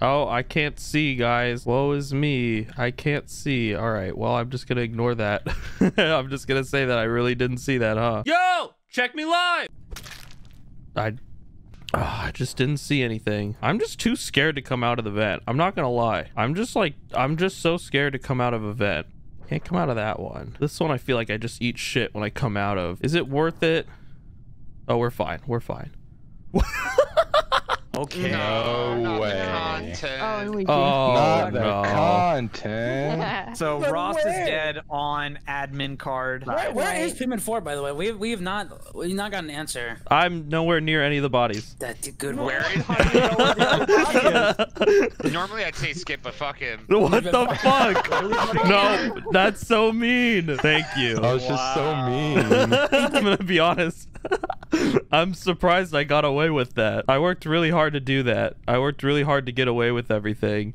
Oh, I can't see, guys. Woe is me. I can't see. All right. Well, I'm just going to ignore that. I'm just going to say that I really didn't see that, huh? Yo, check me live. I just didn't see anything. I'm just too scared to come out of the vent. I'm not going to lie. I'm just so scared to come out of a vent. Can't come out of that one. This one, I feel like I just eat shit when I come out of. Is it worth it? Oh, we're fine. We're fine. Okay. No way. Oh, we do. Not the content. Yeah. So no Ross way. Is dead on admin card. Where is Pikmin 4, by the way? We've not got an answer. I'm nowhere near any of the bodies. That's a good word. Normally I'd say skip a fucking. What the fuck? No, that's so mean. Thank you. That was just so mean. I'm gonna be honest. I'm surprised I got away with that. I worked really hard to do that. I worked really hard to get away with everything.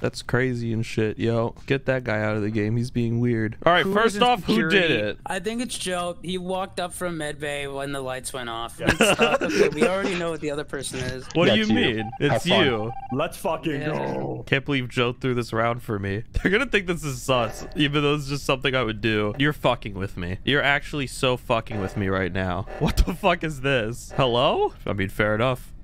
That's crazy and shit, yo. Get that guy out of the game. He's being weird. All right, first off, who did it? I think it's Joe. He walked up from medbay when the lights went off. Okay, we already know what the other person is. What do you mean? It's you. Let's fucking go. Can't believe Joe threw this round for me. They're gonna think this is sus, even though it's just something I would do. You're fucking with me. You're actually so fucking with me right now. What the fuck is this? Hello? I mean, fair enough.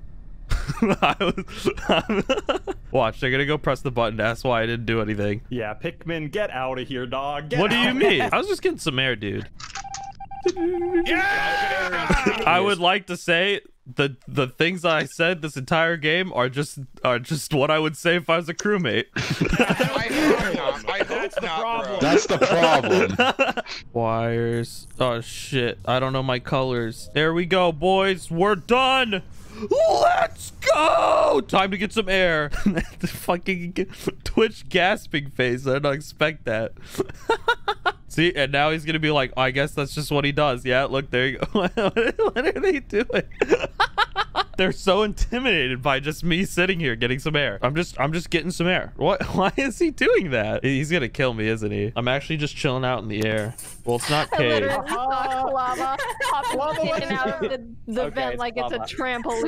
Watch, they're gonna go press the button. That's why I didn't do anything. Yeah, Pikmin, get out of here, dog. Get what out. Do you mean? I was just getting some air, dude. Yeah! I would like to say the things I said this entire game are just what I would say if I was a crewmate. That's the problem. Wires. Oh shit. I don't know my colors. There we go, boys. We're done. Let's go! Time to get some air. The fucking Twitch gasping face. I don't expect that. See, and now he's gonna be like, oh, I guess that's just what he does. Yeah, look, there you go. What are they doing? They're so intimidated by just me sitting here getting some air. I'm just getting some air. What? Why is he doing that? He's gonna kill me, isn't he? I'm actually just chilling out in the air. Well, it's not cave. Lava popping in and out of the vent like it's a trampoline.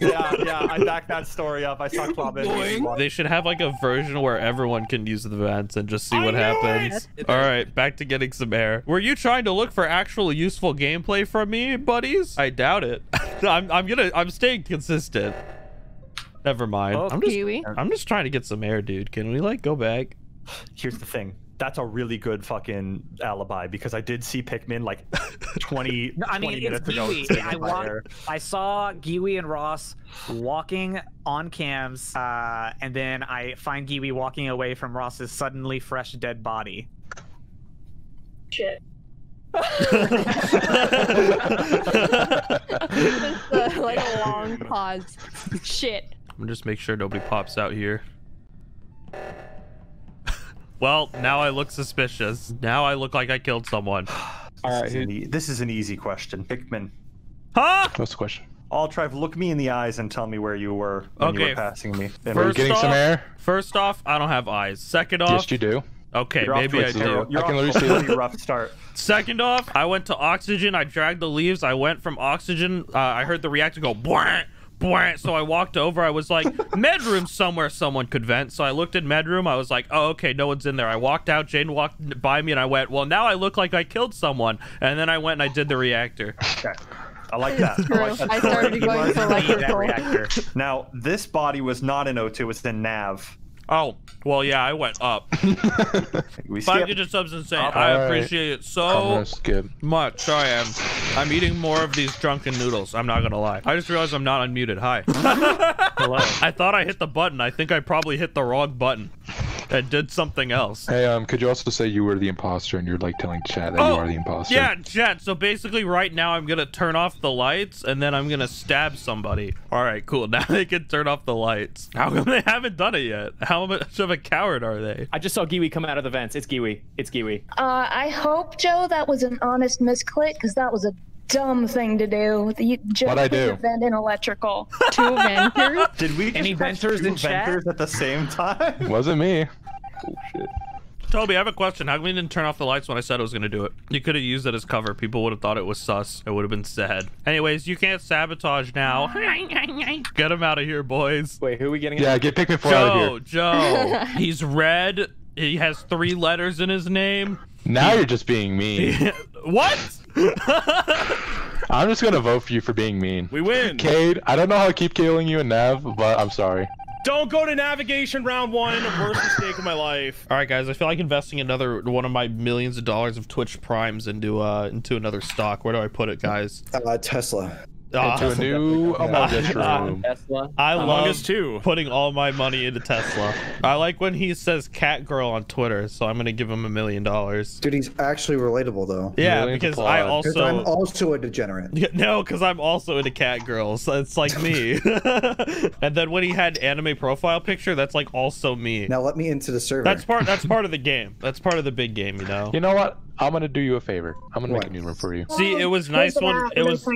Yeah. I backed that story up. I saw Klava. They should have like a version where everyone can use the vents and just see what happens. All right, back to getting some air. Were you trying to look for actual useful gameplay from me, buddies? I doubt it. I'm staying consistent. Never mind. Oh, I'm just trying to get some air, dude. Can we like go back? Here's the thing. That's a really good fucking alibi because I did see Pikmin like 20 minutes ago. I saw Giwi and Ross walking on cams, and then I find Giwi walking away from Ross's suddenly fresh dead body. Shit. Just like a long pause. Shit. I'm just make sure nobody pops out here. Well, now I look suspicious. Now I look like I killed someone. All right, this is an easy question, Pikmin. Huh? What's the question? Altrive, look me in the eyes and tell me where you were when you were passing me. Were you getting some air? First off, I don't have eyes. Second off, yes, you do. Okay, maybe I do. I can literally see a really rough start. Second off, I went to oxygen. I dragged the leaves. I went from oxygen. I heard the reactor go bwah, bwah. So I walked over. I was like, med room somewhere someone could vent. So I looked in med room. I was like, oh, okay, no one's in there. I walked out. Jane walked by me, and I went, well, now I look like I killed someone. And then I went and I did the reactor. Okay. I like that. I started going for electrical. Now, this body was not in O2. It's in Nav. Oh, well, yeah, I went up. 5 digit subs insane. I appreciate it so much. Sorry, I'm eating more of these drunken noodles. I'm not going to lie. I just realized I'm not unmuted. Hi. Hello. I thought I hit the button. I think I probably hit the wrong button. That did something else. Hey, could you also say you were the imposter and you're like telling chat that you are the imposter? Yeah, chat. So basically right now I'm going to turn off the lights and then I'm going to stab somebody. All right, cool. Now they can turn off the lights. How come they haven't done it yet? How much of a coward are they? I just saw Giwi come out of the vents. It's Giwi. It's Giwi. I hope, Joe, that was an honest misclick because that was a dumb thing to do. What'd I do? Vent in electrical. Two venters? Did we just any venters in chat? Venters at the same time? Wasn't me. Oh, shit. Toby, I have a question. How come you didn't turn off the lights when I said I was going to do it? You could have used it as cover. People would have thought it was sus. It would have been sad. Anyways, you can't sabotage now. Get him out of here, boys. Wait, who are we getting? Yeah, get Pikmin 4 out of here. Joe. He's red. He has 3 letters in his name. Now you're just being mean. What? I'm just going to vote for you for being mean. We win. Cade, I don't know how I keep killing you and Nav, but I'm sorry. Don't go to navigation round 1. The worst mistake of my life. All right, guys. I feel like investing another one of my millions of dollars of Twitch primes into another stock. Where do I put it, guys? Tesla. Into a new Among Us room. Tesla. I love putting all my money into Tesla. I like when he says cat girl on Twitter, so I'm going to give him $1 million. Dude, he's actually relatable, though. Yeah, because I'm also a degenerate. Yeah, no, because I'm also into cat girls. So it's like me. And then when he had anime profile picture, that's like also me. Now let me into the server. That's part of the game. That's part of the big game, you know? You know what? I'm gonna do you a favor. I'm gonna make a new room for you. See, it was nice when it was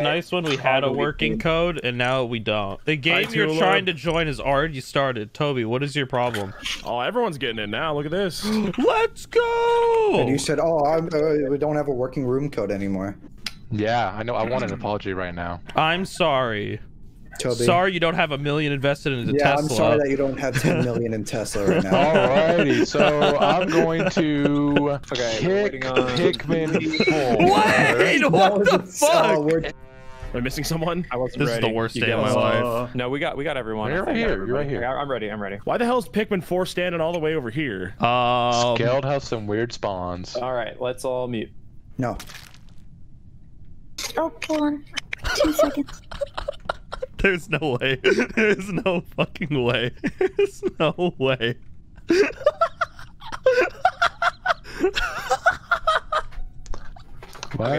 nice when we had a working code, and now we don't. The game you're trying to join is already started. Toby, what is your problem? Oh, everyone's getting in now. Look at this. Let's go. And you said, "Oh, we don't have a working room code anymore." Yeah, I know. I want an apology right now. I'm sorry. Toby. Sorry you don't have $1 million invested in Tesla. I'm sorry that you don't have 10 million in Tesla right now. Alrighty, so I'm going to kick Pikmin 4. Wait, what the fuck? Am I missing someone? I wasn't ready. This is the worst day of my life. No, we got everyone. You're right here. You're right here. I'm ready. Why the hell is Pikmin 4 standing all the way over here? Skeld has some weird spawns. All right, let's all mute. No. Oh, hold on. 2 seconds. There's no way. There's no fucking way. There's no way. All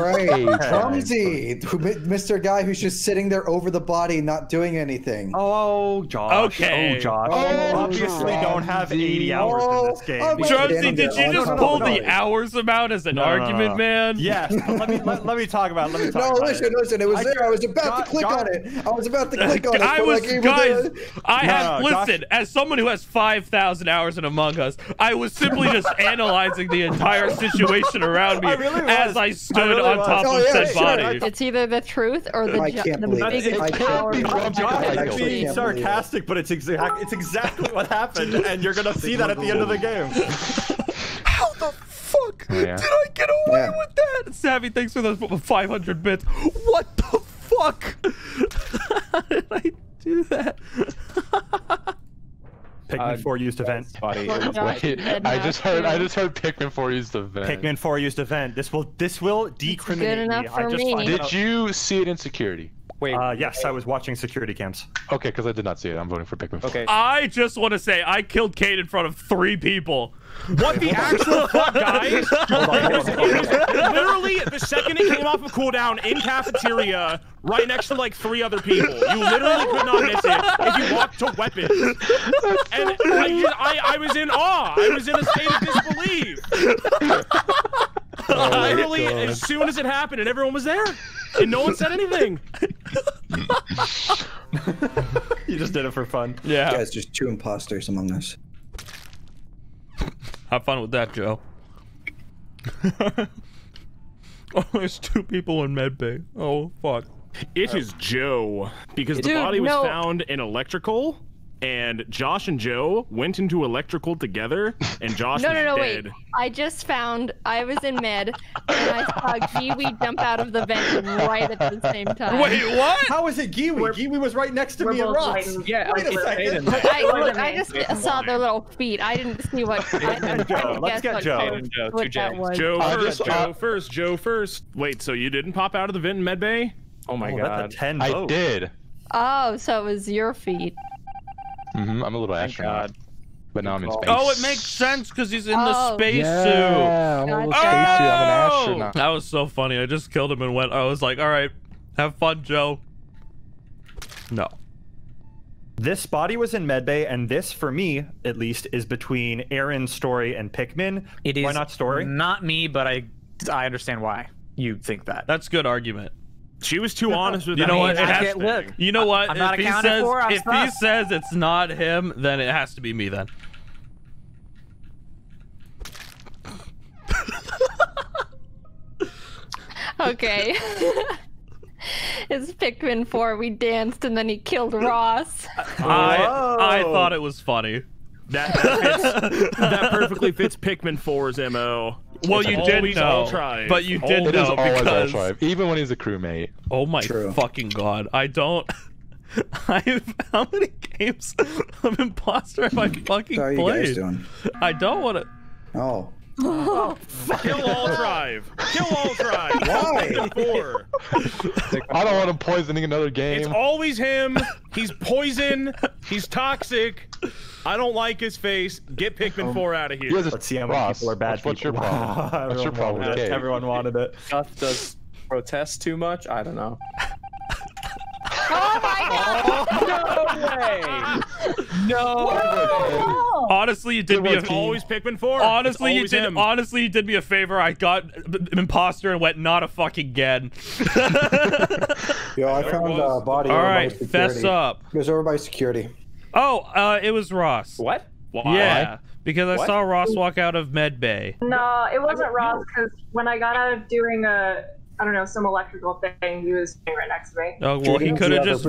right, Drumsy, Mr. Guy who's just sitting there over the body, not doing anything. Oh, Josh. Okay. Oh, Josh. Oh, obviously Josh. Don't have 80 hours in this game. Oh, Drumsy, did you just pull the hours amount as an argument, man? Yes. let me talk about it. Listen. It was there. I was about to click on it. I was about to click on it. I was, guys. I have listened as someone who has 5,000 hours in Among Us. I was simply just analyzing the entire situation around me as I stood on top of said body. It's either the truth or the biggest power. I'm being sarcastic, but it's exactly what happened, and you're gonna see that at the end of the game. How the fuck did I get away with that? Savvy, thanks for those 500 bits. What the fuck? How did I do that? Pikmin 4 used event. I just heard Pikmin 4 used event. Pikmin 4 used event. This will decriminate me. Did you see it in security? Wait. Yes, I was watching security cams. Okay, because I did not see it. I'm voting for Pikmin 4. Okay. I just want to say I killed Kate in front of 3 people. What the actual fuck, guys? Literally, the second it came off of cooldown in cafeteria, right next to like 3 other people. You literally could not miss it if you walked to weapons. And I was in awe. I was in a state of disbelief. Oh, literally, as soon as it happened, and everyone was there, and no one said anything. You just did it for fun. Yeah. You guys, just 2 imposters among us. Have fun with that, Joe. Oh, there's 2 people in medbay. Oh, fuck. It is Joe, because the body was found in electrical, and Josh and Joe went into electrical together, and Josh was dead. Wait. I was in med, and I saw Giwi jump out of the vent right at the same time. Wait, what? How is it Giwi? Giwi was right next to me and Ross. Yeah, I just saw their little feet. I didn't see what... Let's get Joe. Joe first. Wait, so you didn't pop out of the vent in medbay? Oh my god. That's a 10 vote. I did. Oh, so it was your feet. Mm-hmm. I'm a little astronaut, but now I'm in space. Oh, it makes sense because he's in the space suit. Yeah, I'm a little space suit. I'm an astronaut. That was so funny. I just killed him and went. I was like, all right, have fun, Joe. No. This body was in medbay, and this, for me at least, is between Aaron, Story, and Pikmin. It is. Why not Story? Not me, but I understand why you think that. That's a good argument. She was too honest with you know what? I'm not accounted for. If he says it's not him, then it has to be me then. Okay. It's Pikmin 4. We danced and then he killed Ross. I thought it was funny. That perfectly fits Pikmin 4's MO. Well, it's you did know, because even when he's a crewmate. Oh my fucking god! I don't. How many games of imposter have I fucking played? How are you guys doing? I don't want to. Oh. Oh, kill Altrive! Kill Altrive! Why? I don't want him poisoning another game. It's always him. He's poison. He's toxic. I don't like his face. Get Pikmin 4 out of here. Let's see how many people are bad. What's your problem? What's your problem? Everyone wanted it. Stuff does protest too much. I don't know. Oh my god! No way! No! Whoa! Honestly, you did me a favor. Always Pikmin 4. Honestly, you did. Honestly, you did me a favor. I got imposter and went not a fucking again. Yo, I found a body. All right, fess up. It was over by security. Oh, it was Ross. What? Why? Yeah, because I saw Ross walk out of Med Bay. No, it wasn't Ross. Because when I got out of doing a. I don't know, some electrical thing. He was right next to me. Oh well, he could have just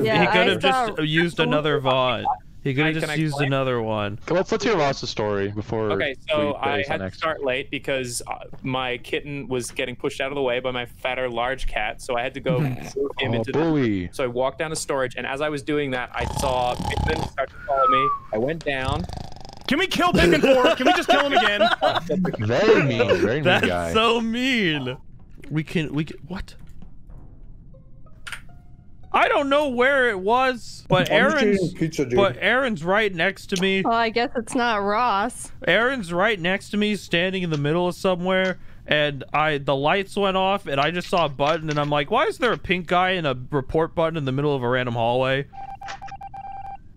used another VOD. He could have just used another one. Let's hear Ross's story before. Okay, so I had to start late because my kitten was getting pushed out of the way by my fatter large cat, so I had to go move him into the. So I walked down to storage, and as I was doing that, I saw Pikmin start to follow me. I went down. Can we kill Pikmin 4? Can we just kill him again? Very mean guy. That's so mean. We can what? I don't know where it was, but Aaron's right next to me. Well, I guess it's not Ross. Aaron's right next to me, standing in the middle of somewhere, and the lights went off, and I just saw a button, and I'm like, why is there a pink guy and a report button in the middle of a random hallway?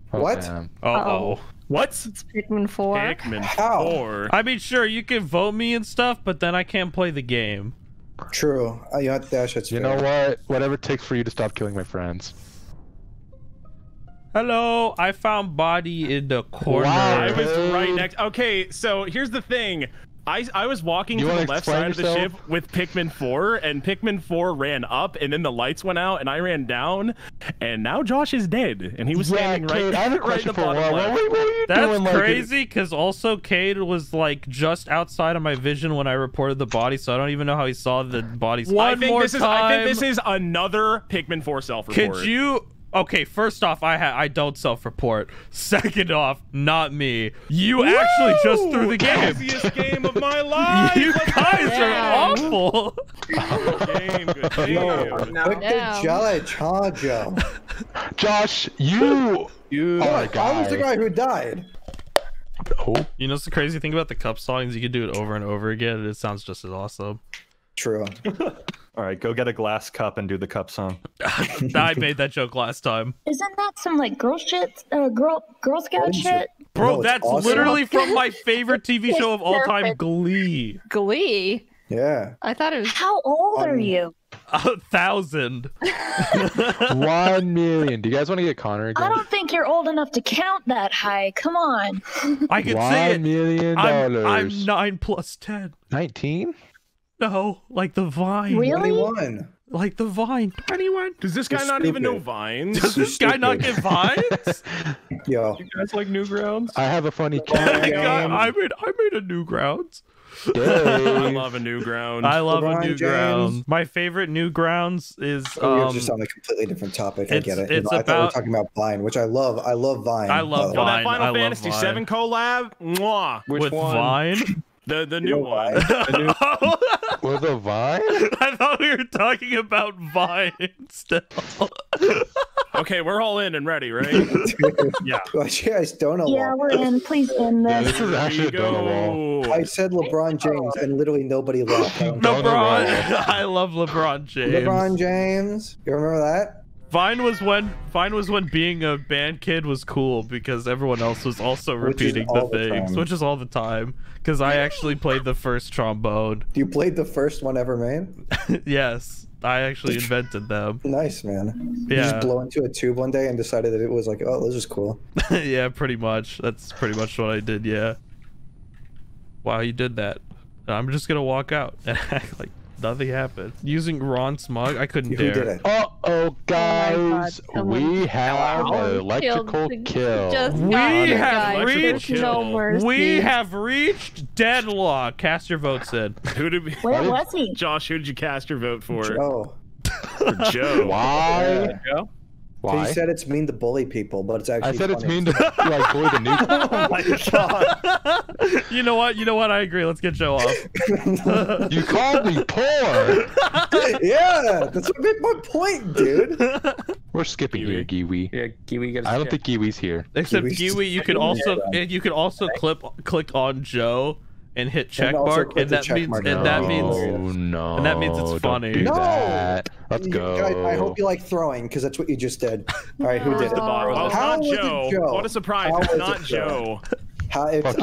What? Uh-oh. What? It's Pikmin 4. Pikmin 4. I mean, sure, you can vote me and stuff, but then I can't play the game. True. You know what? Whatever it takes for you to stop killing my friends. Hello, I found body in the corner. Wow. I was right next. Okay, so here's the thing. I was walking to the left side of the ship with Pikmin 4, and Pikmin 4 ran up, and then the lights went out, and I ran down, and now Josh is dead, and he was standing right in the bottom left. That's crazy, because also Cade was like just outside of my vision when I reported the body, so I don't even know how he saw the body. I think this is another Pikmin 4 self-report. Could you? Okay, first off, I don't self-report. Second off, not me. You actually just threw the game. Easiest game of my life. You guys are awful. Good game. Quick to judge, huh, Joe? Josh, you. I was the guy who died. Oh. You know what's the crazy thing about the cup songs? You can do it over and over again, and it sounds just as awesome. True. All right, go get a glass cup and do the cup song. I made that joke last time. Isn't that some like girl shit? Girl Scout shit? Bro, no, that's awesome. Literally from my favorite TV show of all time, Glee. Glee? Yeah. I thought it was. How old are you? 1,000. 1,000,000. Do you guys want to get Connor again? I don't think you're old enough to count that high. Come on. I can say it. $1,000,000. I'm 9 plus 10. 19? No, like the Vine. Really? 21. Like the Vine. 21. Does this guy not even know Vines? Does this guy not get Vines? Yo. You guys like Newgrounds? I have a funny cat. I made a Newgrounds. I love a Newgrounds. I love LeBron a Newgrounds. James. My favorite Newgrounds is. We're just on a completely different topic. I get it. It's I thought we were talking about Vine, which I love. I love Vine. I love Vine. That Final Fantasy VII collab. Mwah. With Vine. The new one. With a Vine? I thought we were talking about Vine still. Okay, we're all in and ready, right? Yeah. Well, you guys don't allow. Yeah, we're in. Please end this. This is actually Donald. I said LeBron James and literally nobody left. LeBron. I love LeBron James. LeBron James. You remember that? Vine was when being a band kid was cool because everyone else was also repeating the things, which is all the time. Because I actually played the first trombone. You played the first one ever made? Yes, I actually invented them. Nice, man. Yeah. You just blow into a tube one day and decided that it was like, oh, this is cool. Yeah, pretty much. That's pretty much what I did. Yeah. Wow, you did that. I'm just gonna walk out and act like nothing happened. Using Ron Smog, I couldn't dare. Uh-oh, guys, oh we have an electrical kill. We have reached deadlock. Cast your vote, Sid. Who did we? Where was he? Josh, who did you cast your vote for? Joe. For Joe. Why? Joe? Why? You said it's mean to bully people, but it's actually. I said funny. It's mean to like bully the new. Oh my god! You know what? You know what? I agree. Let's get Joe off. You called me poor. Yeah, that's a bit my point, dude. We're skipping here, Giwi. Yeah, Giwi. I don't think Giwi's here. Except Giwi, you could also click on Joe and hit check mark, and that means it's funny. No. Let's go. Guys, I hope you like throwing, because that's what you just did. All right, who did it? Well, how was it, Joe? What a surprise! It's not Joe. Let's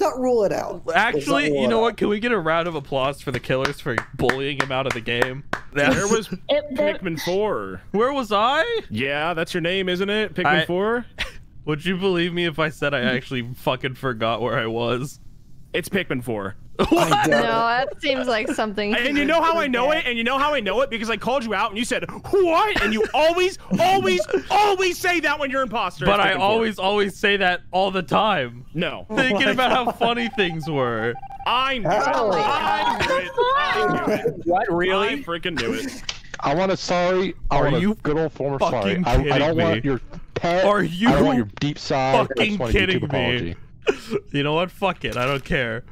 not rule it out. Actually, you know what? Can we get a round of applause for the killers for bullying him out of the game? Where was Pikmin 4? Where was I? Yeah, that's your name, isn't it? Pikmin 4. Would you believe me if I said I actually fucking forgot where I was? It's Pikmin 4. What? No, that seems like something. And you know how I know it? And you know how I know it? Because I called you out and you said, what? And you always, always, always say that when you're imposter. But I always, always say that all the time. No. Thinking about how funny things were. I knew it. I knew it. What, really? I freaking knew it. I want a sorry. I want a good old form of sorry. I don't want your pet. Are you I don't want your deep side. Fucking kidding me. You know what? Fuck it. I don't care.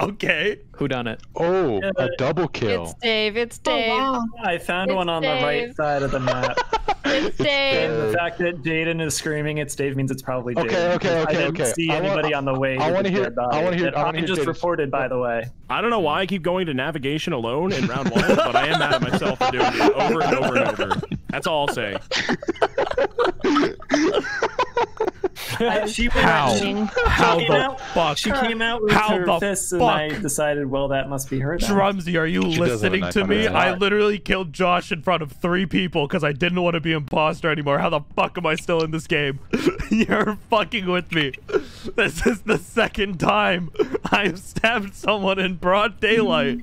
Okay. Who done it? Oh, a double kill. It's Dave. It's Dave. Oh, wow. I found one on the right side of the map. It's Dave. And the fact that Jaiden is screaming "It's Dave" means it's probably Dave. Okay, I didn't see anybody on the way. I want to hear. I want to hear. I just reported, by the way. I don't know why I keep going to navigation alone in round one, but I am mad at myself for doing it over and over and over. That's all I'll say. She came out with her fists and I decided, well, that must be her. Drumsy, are you listening to me? I literally killed Josh in front of 3 people because I didn't want to be imposter anymore. How the fuck am I still in this game? You're fucking with me. This is the second time I've stabbed someone in broad daylight.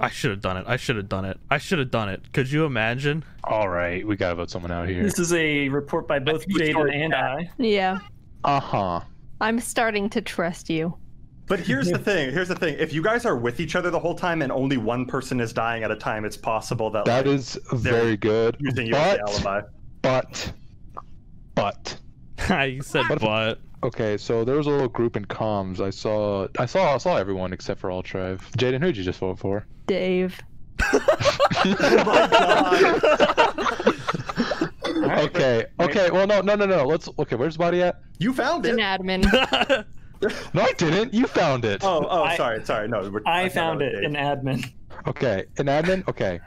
I should have done it. I should have done it. I should have done it. Could you imagine? All right, we gotta vote someone out here. This is a report by both Jaiden and I. Yeah. Uh-huh. I'm starting to trust you. But here's the thing. Here's the thing. If you guys are with each other the whole time and only one person is dying at a time, it's possible that that is very good. Using you as the alibi. But. You said but. Okay, so there was a little group in comms. I saw everyone except for Altrive. Jaiden, who'd you just vote for? Dave. Oh my god. okay, well no. Okay, where's the body at? You found it. An admin. No, I didn't. You found it. Oh, sorry. No, I found it. An admin. Okay, an admin. Okay.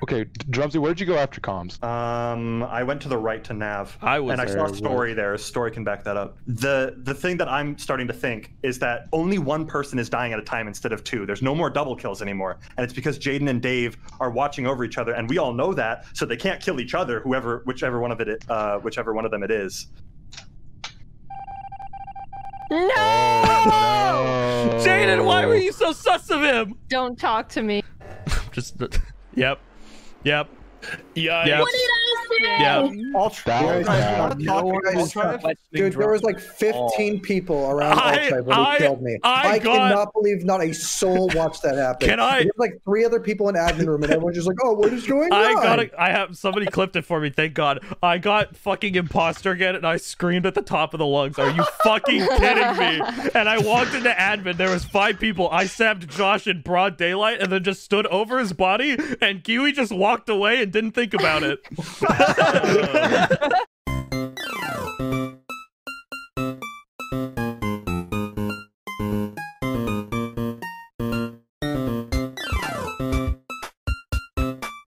Drumsy, where did you go after comms? I went to the right to nav. I saw Story there. Story can back that up. The thing that I'm starting to think is that only one person is dying at a time instead of 2. There's no more double kills anymore, and it's because Jaiden and Dave are watching over each other, and we all know that, so they can't kill each other. Whichever one of them it is. No! Oh, no! Jaiden, why were you so sus of him? Don't talk to me. Yep. What did I say? Yep. Dude, there was like 15 people around Altrive when he killed me. I cannot believe not a soul watched that happen. There's like 3 other people in admin room, and everyone's just like, "Oh, what is going on?" I have somebody clipped it for me. Thank God. I got fucking imposter again, and I screamed at the top of the lungs. Are you fucking kidding me? And I walked into admin. There was 5 people. I stabbed Josh in broad daylight, and then just stood over his body, and Giwi just walked away and didn't think about it.